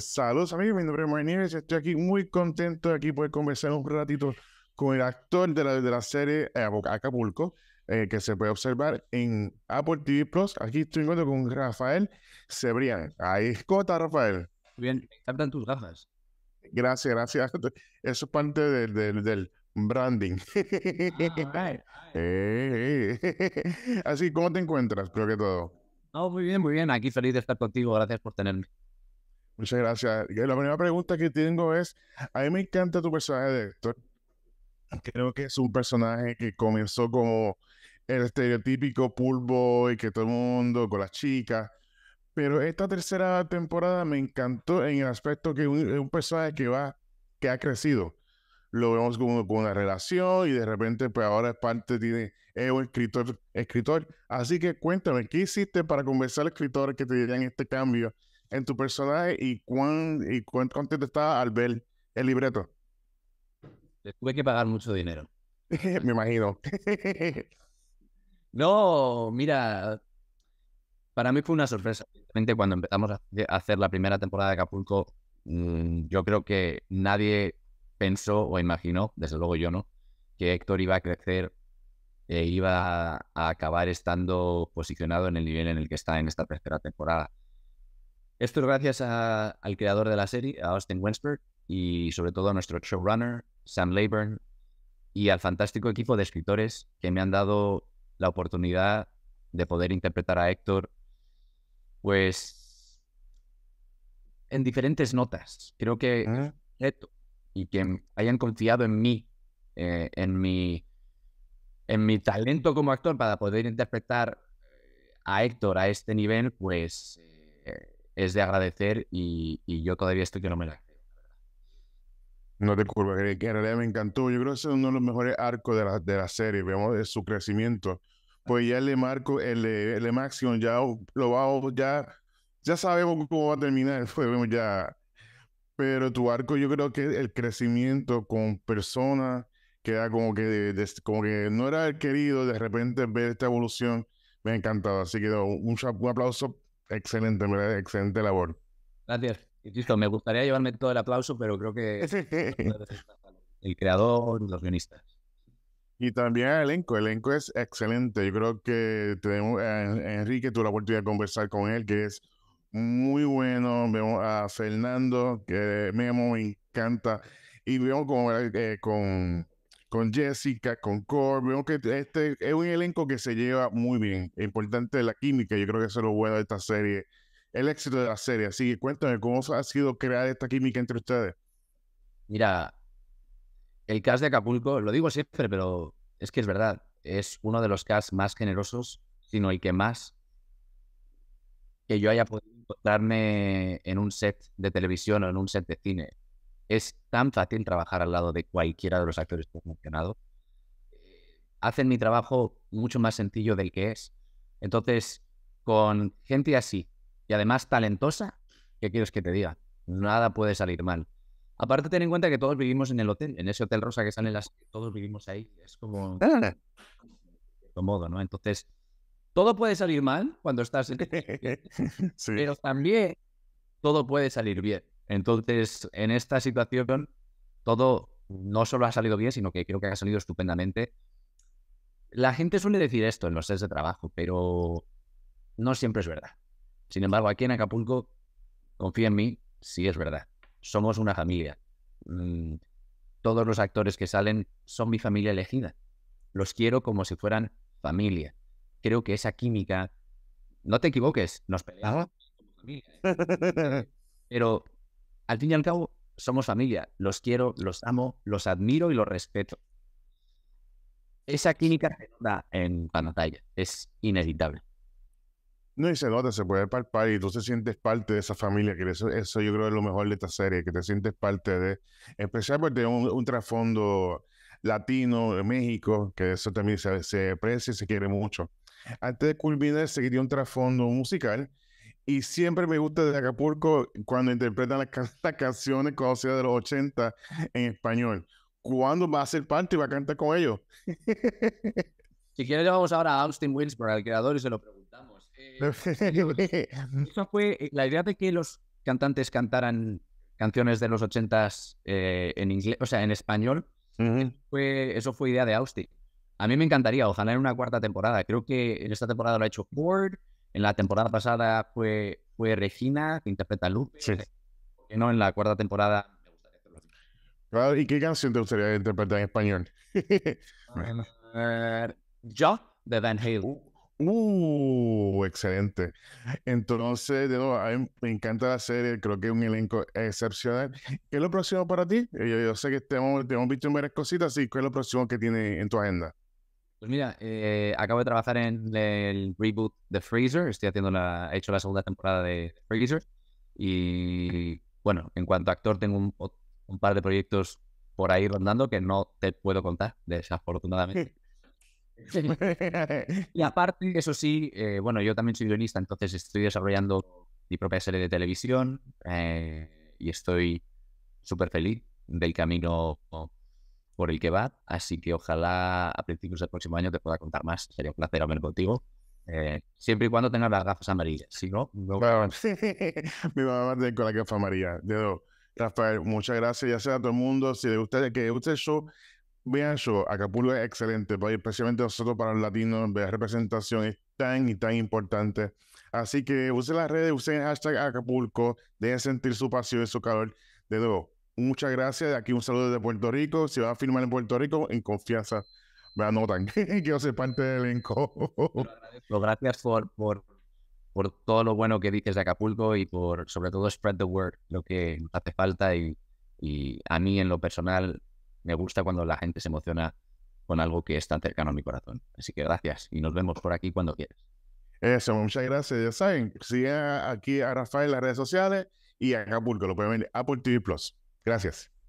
Saludos amigos, mi nombre es Mario Nieves, estoy aquí muy contento de aquí poder conversar un ratito con el actor de la serie Acapulco, que se puede observar en Apple TV Plus. Aquí estoy hablando con Rafael Cebrián. Ahí, ¿cómo está Rafael? Bien, encantan tus gafas. Gracias, gracias. Eso es parte del branding. Ah, right. Así, ¿cómo te encuentras? Creo que todo. No, muy bien, muy bien. Aquí feliz de estar contigo. Gracias por tenerme. Muchas gracias. La primera pregunta que tengo es, a mí me encanta tu personaje de Héctor. Creo que es un personaje que comenzó como el estereotípico pool boy, que todo el mundo, con las chicas. Pero esta tercera temporada me encantó en el aspecto que es un personaje que ha crecido. Lo vemos como con una relación y de repente pues ahora es parte, es un escritor. Así que cuéntame, ¿qué hiciste para convencer al escritor que te dieran este cambio en tu personaje y cuán contento estaba al ver el libreto? Les tuve que pagar mucho dinero. Me imagino. No, mira, para mí fue una sorpresa. Cuando empezamos a hacer la primera temporada de Acapulco, yo creo que nadie pensó o imaginó, desde luego yo no, que Héctor iba a crecer e iba a acabar estando posicionado en el nivel en el que está en esta tercera temporada. Esto es gracias al creador de la serie, a Austin Winsberg, y sobre todo a nuestro showrunner, Sam Laburn, y al fantástico equipo de escritores que me han dado la oportunidad de poder interpretar a Héctor, pues, en diferentes notas. Creo que y que hayan confiado en mí, en mi talento como actor para poder interpretar a Héctor a este nivel, pues es de agradecer y yo todavía estoy que no me la creo. No te culpes, que en realidad me encantó. Yo creo que es uno de los mejores arcos de la serie. Vemos su crecimiento. Pues ya el máximo, ya sabemos cómo va a terminar. Pues vemos ya. Pero tu arco, yo creo que el crecimiento con personas que era como que, como que no era el querido, de repente ver esta evolución, me ha encantado. Así que un aplauso. Excelente, ¿verdad? Excelente labor. Gracias. Insisto, me gustaría llevarme todo el aplauso, pero creo que el creador, los guionistas. Y también el elenco es excelente. Yo creo que tenemos a Enrique, tuve la oportunidad de conversar con él, que es muy bueno. Vemos a Fernando, que me encanta. Y vemos con Jessica, con Cor, vemos que este es un elenco que se lleva muy bien. Es importante la química, yo creo que eso es lo bueno de esta serie, el éxito de la serie. Así que cuéntame, ¿cómo ha sido crear esta química entre ustedes? Mira, el cast de Acapulco, lo digo siempre, pero es que es verdad, es uno de los casts más generosos, sino el que más que yo haya podido encontrarme en un set de televisión o en un set de cine. Es tan fácil trabajar al lado de cualquiera de los actores que he mencionado. Hacen mi trabajo mucho más sencillo del que es. Entonces, con gente así, y además talentosa, ¿qué quieres que te diga? Nada puede salir mal. Aparte, ten en cuenta que todos vivimos en el hotel, en ese hotel rosa que sale en las... Todos vivimos ahí. Es como... cómodo, ¿no? Entonces, todo puede salir mal cuando estás... sí. Pero también todo puede salir bien. Entonces, en esta situación, todo no solo ha salido bien, sino que creo que ha salido estupendamente. La gente suele decir esto en los sets de trabajo, pero no siempre es verdad. Sin embargo, aquí en Acapulco, confía en mí, sí es verdad. Somos una familia. Todos los actores que salen son mi familia elegida. Los quiero como si fueran familia. Creo que esa química... No te equivoques, nos peleamos como familia. Pero... al fin y al cabo, somos familia. Los quiero, los amo, los admiro y los respeto. Esa química se nota en pantalla. Es inevitable. No, y se nota, se puede palpar y tú te sientes parte de esa familia. Que eso yo creo es lo mejor de esta serie, que te sientes parte de... Especialmente un trasfondo latino de México, que eso también se aprecia y se quiere mucho. Antes de culminar, seguiría un trasfondo musical. Y siempre me gusta de Acapulco cuando interpretan las canciones conocidas de los 80 en español. ¿Cuándo va a ser parte y va a cantar con ellos? Si quieres, vamos ahora a Austin Winsberg, al creador, y se lo preguntamos. Eso fue la idea de que los cantantes cantaran canciones de los 80s en inglés, o sea, en español, eso fue idea de Austin. A mí me encantaría, ojalá en una cuarta temporada. Creo que en esta temporada lo ha hecho Cor, en la temporada pasada fue Regina, que interpreta a Lupe. Sí. No, en la cuarta temporada me gustaría hacerlo. Claro, ¿y qué canción te gustaría interpretar en español? Yo, de Van Halen. Excelente. Entonces, de nuevo, a mí me encanta la serie, creo que es un elenco excepcional. ¿Qué es lo próximo para ti? Yo sé que te hemos visto varias cositas, así, ¿qué es lo próximo que tiene en tu agenda? Pues mira, acabo de trabajar en el reboot de Freezer, he hecho la segunda temporada de Freezer, y bueno, en cuanto a actor tengo un par de proyectos por ahí rondando que no te puedo contar, desafortunadamente. Y aparte, eso sí, bueno, yo también soy guionista, entonces estoy desarrollando mi propia serie de televisión y estoy súper feliz del camino por el que va, así que ojalá a principios del próximo año te pueda contar más, sería un placer hablar contigo. Siempre y cuando tengas las gafas amarillas, si no... Bueno, mi mamá tiene con la gafa amarilla. Rafael, muchas gracias, ya sea a todo el mundo, si le gusta que usted show... Vean eso, Acapulco es excelente, especialmente nosotros para los latinos, la representación es tan y tan importante. Así que usen las redes, usen el hashtag Acapulco, dejen sentir su pasión y su calor. De nuevo, muchas gracias. Aquí un saludo desde Puerto Rico. Si vas a filmar en Puerto Rico, en confianza, me anotan. Quiero ser parte del elenco. Gracias por todo lo bueno que dices de Acapulco y por, sobre todo, spread the word, lo que hace falta. Y a mí, en lo personal, me gusta cuando la gente se emociona con algo que es tan cercano a mi corazón. Así que gracias y nos vemos por aquí cuando quieras. Eso, muchas gracias. Ya saben, sigan aquí a Rafael en las redes sociales y a Acapulco. Lo pueden ver en Apple TV Plus. Gracias.